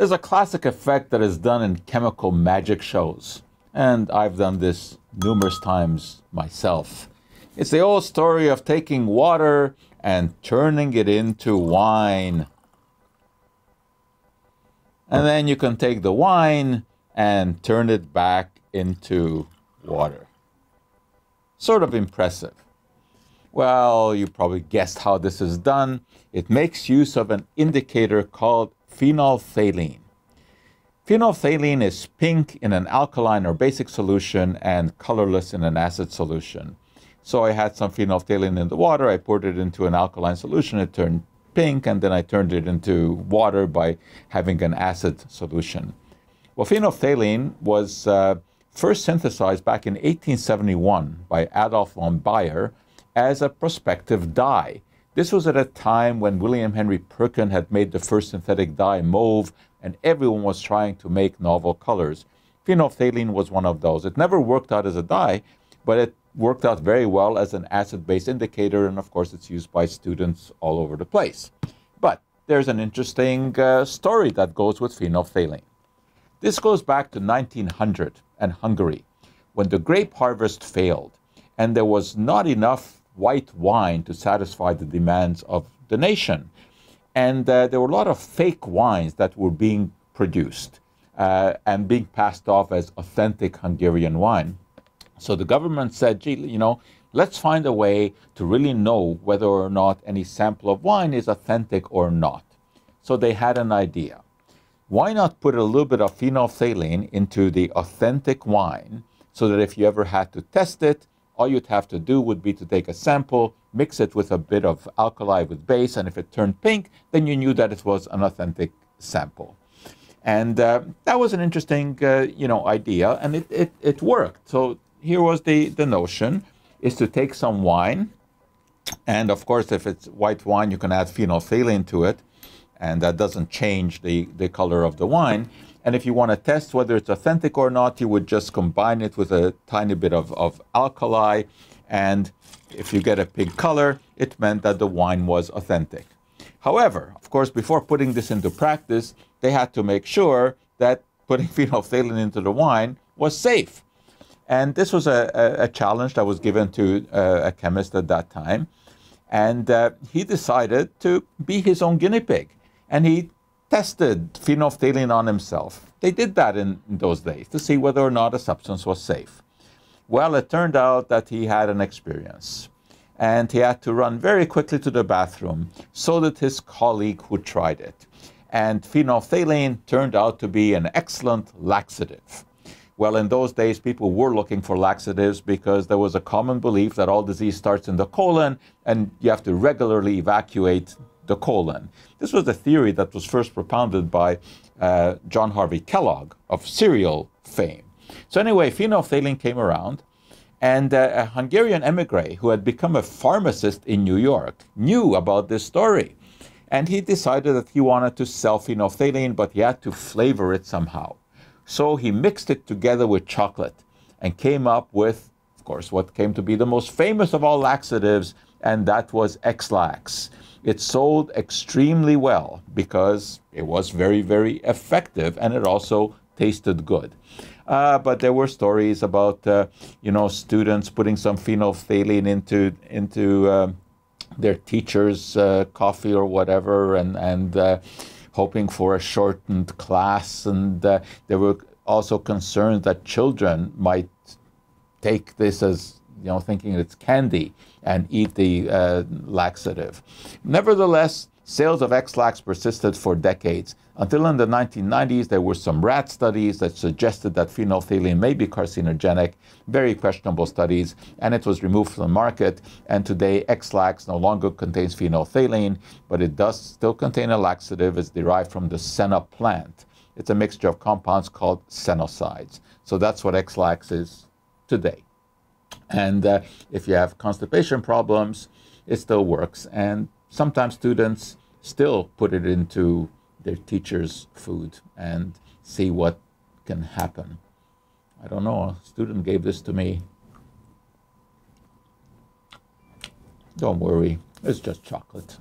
There's a classic effect that is done in chemical magic shows, and I've done this numerous times myself. It's the old story of taking water and turning it into wine. And then you can take the wine and turn it back into water. Sort of impressive. Well, you probably guessed how this is done. It makes use of an indicator called phenolphthalein. Phenolphthalein is pink in an alkaline or basic solution and colorless in an acid solution. So I had some phenolphthalein in the water, I poured it into an alkaline solution, it turned pink, and then I turned it into water by having an acid solution. Well, phenolphthalein was first synthesized back in 1871 by Adolf von Bayer as a prospective dye. This was at a time when William Henry Perkin had made the first synthetic dye, mauve, and everyone was trying to make novel colors. Phenolphthalein was one of those. It never worked out as a dye, but it worked out very well as an acid-base indicator, and of course it's used by students all over the place. But there's an interesting story that goes with phenolphthalein. This goes back to 1900 and Hungary, when the grape harvest failed and there was not enough white wine to satisfy the demands of the nation. And there were a lot of fake wines that were being produced and being passed off as authentic Hungarian wine. So the government said, gee, you know, let's find a way to really know whether or not any sample of wine is authentic or not. So they had an idea. Why not put a little bit of phenolphthalein into the authentic wine so that if you ever had to test it, all you'd have to do would be to take a sample, mix it with a bit of alkali with base, and if it turned pink, then you knew that it was an authentic sample. And that was an interesting, you know, idea, and it worked. So here was the notion, is to take some wine, and of course if it's white wine you can add phenolphthalein to it, and that doesn't change the color of the wine. And if you want to test whether it's authentic or not, you would just combine it with a tiny bit of alkali, and if you get a pink color, it meant that the wine was authentic. However, of course, before putting this into practice, they had to make sure that putting phenolphthalein into the wine was safe. And this was a challenge that was given to a chemist at that time. And he decided to be his own guinea pig. And he tested phenolphthalein on himself. They did that in those days to see whether or not a substance was safe. Well, it turned out that he had an experience. And he had to run very quickly to the bathroom. So did his colleague who tried it. And phenolphthalein turned out to be an excellent laxative. Well, in those days, people were looking for laxatives because there was a common belief that all disease starts in the colon and you have to regularly evacuate the colon. This was a theory that was first propounded by John Harvey Kellogg of cereal fame. So anyway, phenolphthalein came around, and a Hungarian emigre who had become a pharmacist in New York knew about this story. And he decided that he wanted to sell phenolphthalein, but he had to flavor it somehow. So he mixed it together with chocolate and came up with, of course, what came to be the most famous of all laxatives, and that was Ex-Lax. It sold extremely well because it was very, very effective, and it also tasted good. But there were stories about, you know, students putting some phenolphthalein into their teacher's coffee or whatever, and hoping for a shortened class, and there were also concerns that children might take this as, you know, thinking it's candy and eat the laxative. Nevertheless, sales of Ex-Lax persisted for decades, until in the 1990s there were some rat studies that suggested that phenolphthalein may be carcinogenic, very questionable studies, and it was removed from the market, and today Ex-Lax no longer contains phenolphthalein, but it does still contain a laxative. It's derived from the senna plant. It's a mixture of compounds called sennosides. So that's what Ex-Lax is today. And if you have constipation problems, it still works, and sometimes students still put it into their teacher's food and see what can happen. I don't know, a student gave this to me. Don't worry, it's just chocolate.